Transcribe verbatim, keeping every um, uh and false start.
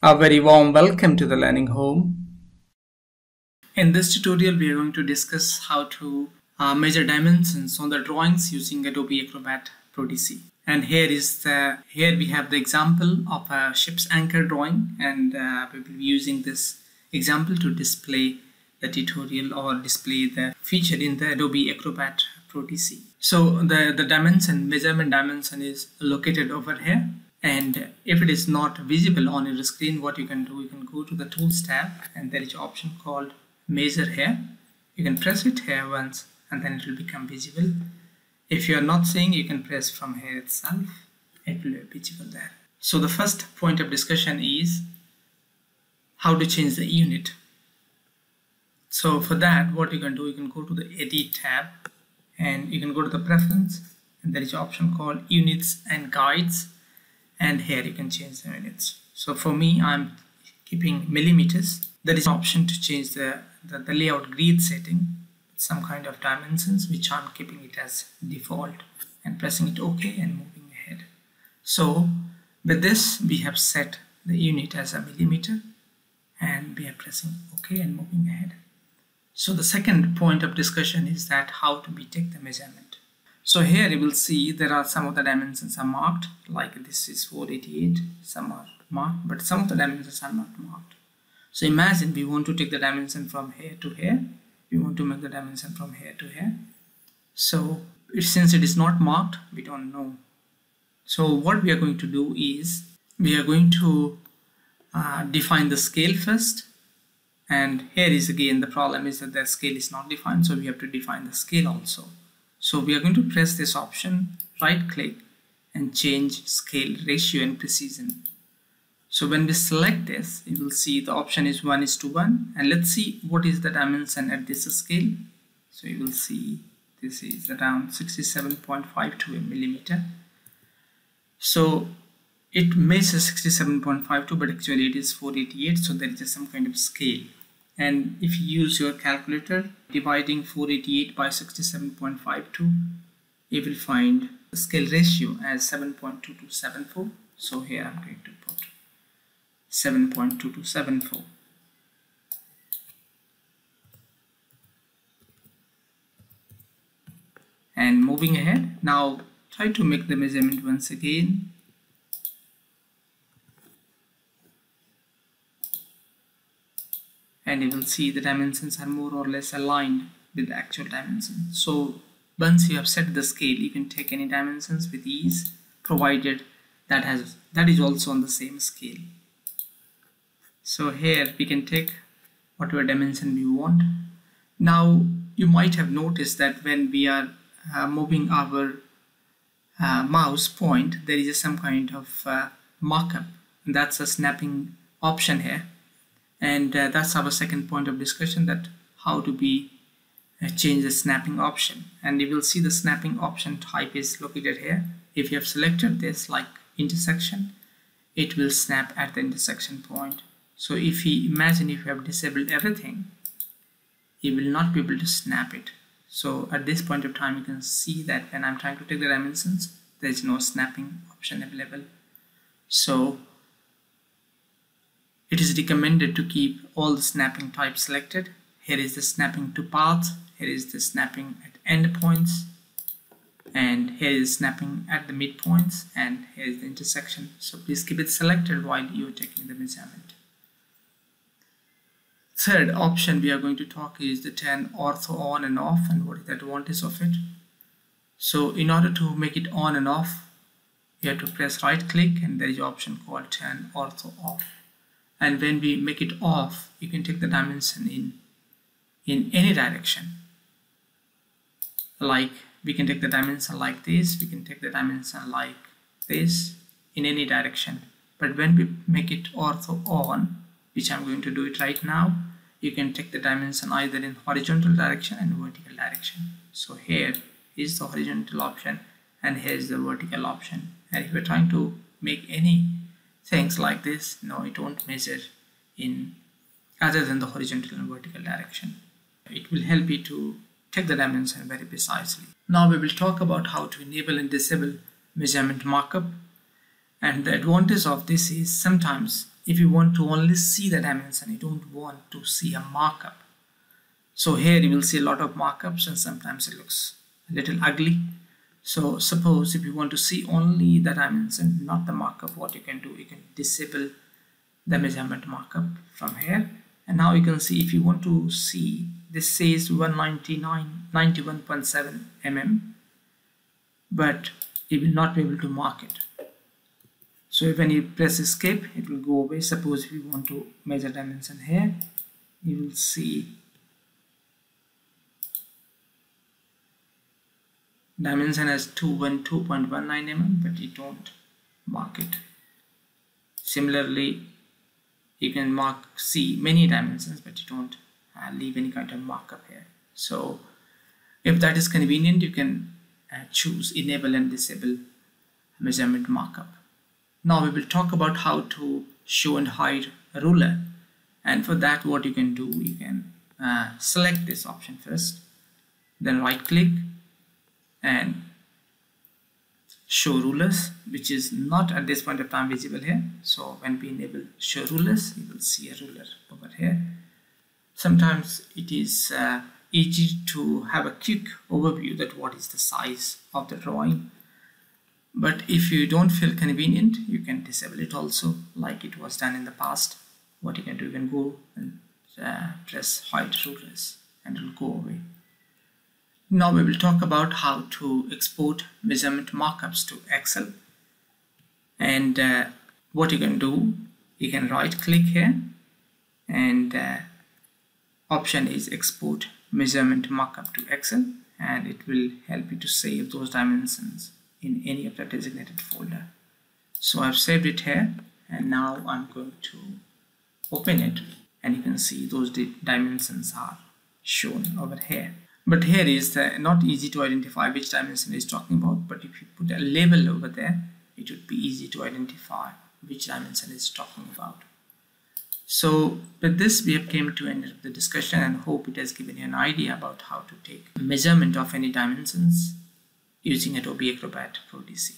A very warm welcome to the Learning Home. In this tutorial, we are going to discuss how to uh, measure dimensions on the drawings using Adobe Acrobat Pro D C. And here is the here we have the example of a ship's anchor drawing, and uh, we will be using this example to display the tutorial or display the feature in the Adobe Acrobat Pro D C. So the the dimension measurement dimension is located over here. And if it is not visible on your screen, what you can do, you can go to the Tools tab, and there is an option called Measure here. You can press it here once, and then it will become visible. If you are not seeing, you can press from here itself. It will be visible there. So the first point of discussion is how to change the unit. So for that, what you can do, you can go to the Edit tab, and you can go to the Preference, and there is an option called Units and Guides. And here you can change the units. So for me, I'm keeping millimeters. There is an option to change the, the, the layout grid setting, some kind of dimensions, which I'm keeping it as default, and pressing it OK and moving ahead. So with this, we have set the unit as a millimeter, and we are pressing OK and moving ahead. So the second point of discussion is that how to we take the measurement. So here you will see there are some of the dimensions are marked, like this is four eighty-eight, some are marked, but some of the dimensions are not marked. So imagine we want to take the dimension from here to here. We want to make the dimension from here to here. So it, since it is not marked, we don't know. So what we are going to do is we are going to uh, define the scale first. And here is again the problem is that the scale is not defined, so we have to define the scale also. So we are going to press this option, right click, and change scale, ratio and precision. So when we select this, you will see the option is one is to one, and let's see what is the dimension at this scale. So you will see this is around sixty-seven point five two millimeter. So it measures sixty-seven point five two, but actually it is four eighty-eight, so there is some kind of scale. And if you use your calculator, dividing four eighty-eight by sixty-seven point five two, you will find the scale ratio as seven point two two seven four. So here I'm going to put seven point two two seven four. And moving ahead, now try to make the measurement once again. And you will see the dimensions are more or less aligned with the actual dimensions. So once you have set the scale, you can take any dimensions with ease, provided that has that is also on the same scale. So here we can take whatever dimension we want. Now you might have noticed that when we are uh, moving our uh, mouse point, there is some kind of uh, markup, and that's a snapping option here. And uh, that's our second point of discussion, that how to be uh, change the snapping option. And you will see the snapping option type is located here. If you have selected this, like intersection, it will snap at the intersection point. So if you imagine if you have disabled everything, you will not be able to snap it. So at this point of time, you can see that when I'm trying to take the dimensions, there is no snapping option available. So it is recommended to keep all the snapping types selected. Here is the snapping to paths, here is the snapping at endpoints, and here is snapping at the midpoints, and here is the intersection. So please keep it selected while you are taking the measurement. Third option we are going to talk is the turn ortho on and off, and what is the advantage of it. So in order to make it on and off, you have to press right click, and there is an option called turn ortho off. And when we make it off, you can take the dimension in in any direction. Like we can take the dimension like this, we can take the dimension like this, in any direction. But when we make it ortho on, which I'm going to do it right now, you can take the dimension either in horizontal direction and vertical direction. So here is the horizontal option, and here is the vertical option. And if you're trying to make any things like this, no, it won't measure in other than the horizontal and vertical direction. It will help you to take the dimension very precisely. Now we will talk about how to enable and disable measurement markup. And the advantage of this is sometimes if you want to only see the dimension, you don't want to see a markup. So here you will see a lot of markups and sometimes it looks a little ugly. So suppose if you want to see only the dimension, not the markup, what you can do, you can disable the measurement markup from here. And now you can see if you want to see, this says one ninety-nine, ninety-one point seven millimeters, but it will not be able to mark it. So when you press escape, it will go away. Suppose if you want to measure dimension here, you will see dimension as two twelve point one nine millimeters, but you don't mark it. Similarly, you can mark see many dimensions, but you don't uh, leave any kind of markup here. So if that is convenient, you can uh, choose enable and disable measurement markup. Now we will talk about how to show and hide a ruler, and for that what you can do, you can uh, select this option first, then right click and show rulers, which is not at this point of time visible here. So when we enable show rulers, you will see a ruler over here. Sometimes it is uh, easy to have a quick overview that what is the size of the drawing, but if you don't feel convenient, you can disable it also, like it was done in the past. What you can do, you can go and uh, press hide rulers and it will go away. Now we will talk about how to export measurement markups to Excel, and uh, what you can do, you can right click here and uh, option is export measurement markup to Excel, and it will help you to save those dimensions in any of the designated folder. So I've saved it here and now I'm going to open it, and you can see those dimensions are shown over here. But here is the, not easy to identify which dimension is talking about, but if you put a label over there, it would be easy to identify which dimension is talking about. So with this, we have came to end of the discussion, and hope it has given you an idea about how to take measurement of any dimensions using Adobe Acrobat Pro D C.